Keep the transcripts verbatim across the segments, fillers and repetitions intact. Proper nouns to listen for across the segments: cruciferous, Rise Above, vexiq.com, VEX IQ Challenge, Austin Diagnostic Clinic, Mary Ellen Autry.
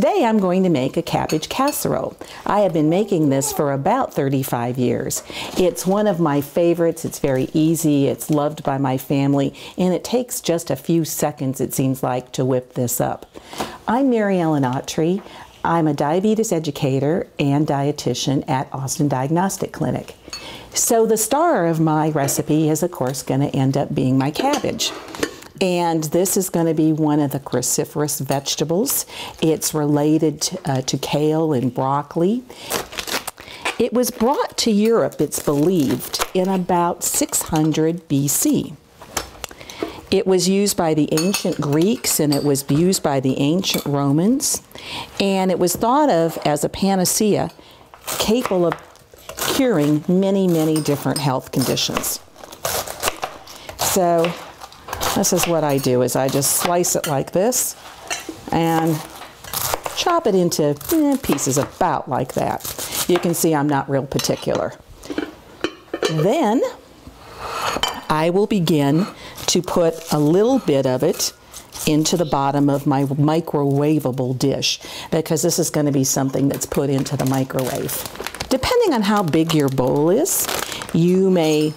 Today I'm going to make a cabbage casserole. I have been making this for about thirty-five years. It's one of my favorites. It's very easy, it's loved by my family, and it takes just a few seconds, it seems like, to whip this up. I'm Mary Ellen Autry. I'm a diabetes educator and dietitian at Austin Diagnostic Clinic. So the star of my recipe is, of course, going to end up being my cabbage. And this is going to be one of the cruciferous vegetables. It's related to, uh, to kale and broccoli. It was brought to Europe, it's believed, in about six hundred B C. It was used by the ancient Greeks, and it was used by the ancient Romans, and it was thought of as a panacea capable of curing many, many different health conditions. So this is what I do, is I just slice it like this and chop it into eh, pieces about like that. You can see I'm not real particular. Then I will begin to put a little bit of it into the bottom of my microwavable dish, because this is going to be something that's put into the microwave. Depending on how big your bowl is, you may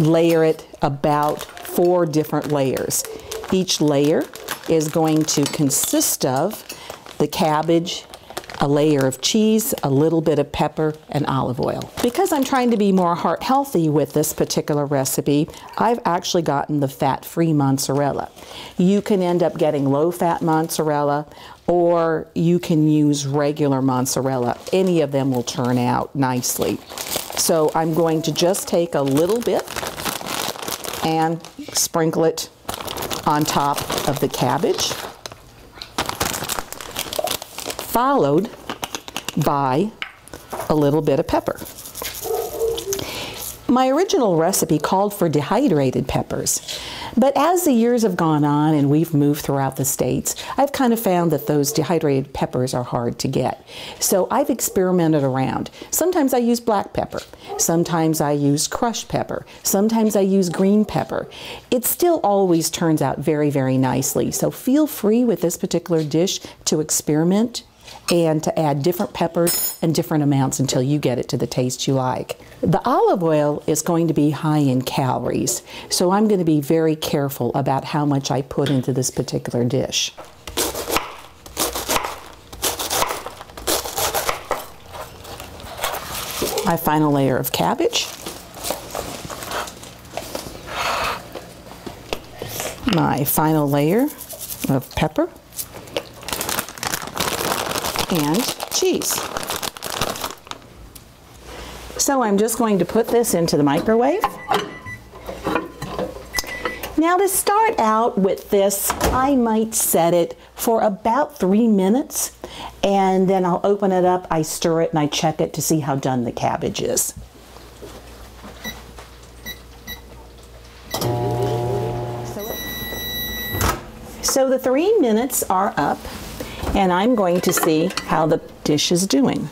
layer it about four different layers. Each layer is going to consist of the cabbage, a layer of cheese, a little bit of pepper, and olive oil. Because I'm trying to be more heart healthy with this particular recipe, I've actually gotten the fat-free mozzarella. You can end up getting low-fat mozzarella, or you can use regular mozzarella. Any of them will turn out nicely. So I'm going to just take a little bit and sprinkle it on top of the cabbage, followed by a little bit of pepper. My original recipe called for dehydrated peppers, but as the years have gone on and we've moved throughout the states, I've kind of found that those dehydrated peppers are hard to get. So I've experimented around. Sometimes I use black pepper. Sometimes I use crushed pepper. Sometimes I use green pepper. It still always turns out very, very nicely. So feel free with this particular dish to experiment and to add different peppers and different amounts until you get it to the taste you like. The olive oil is going to be high in calories, so I'm going to be very careful about how much I put into this particular dish. My final layer of cabbage, my final layer of pepper, and cheese. So I'm just going to put this into the microwave. Now, to start out with this, I might set it for about three minutes and then I'll open it up, I stir it, and I check it to see how done the cabbage is. So the three minutes are up, and I'm going to see how the dish is doing.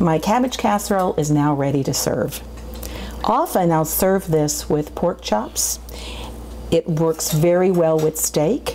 My cabbage casserole is now ready to serve. Often I'll serve this with pork chops. It works very well with steak.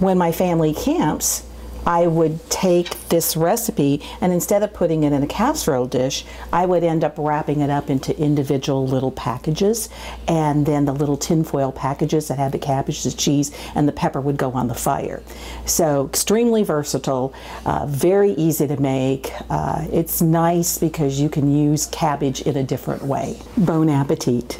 When my family camps, I would take this recipe, and instead of putting it in a casserole dish, I would end up wrapping it up into individual little packages, and then the little tinfoil packages that had the cabbage, the cheese, and the pepper would go on the fire. So extremely versatile, uh, very easy to make. Uh, it's nice because you can use cabbage in a different way. Bon appetit.